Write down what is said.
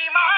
Iman.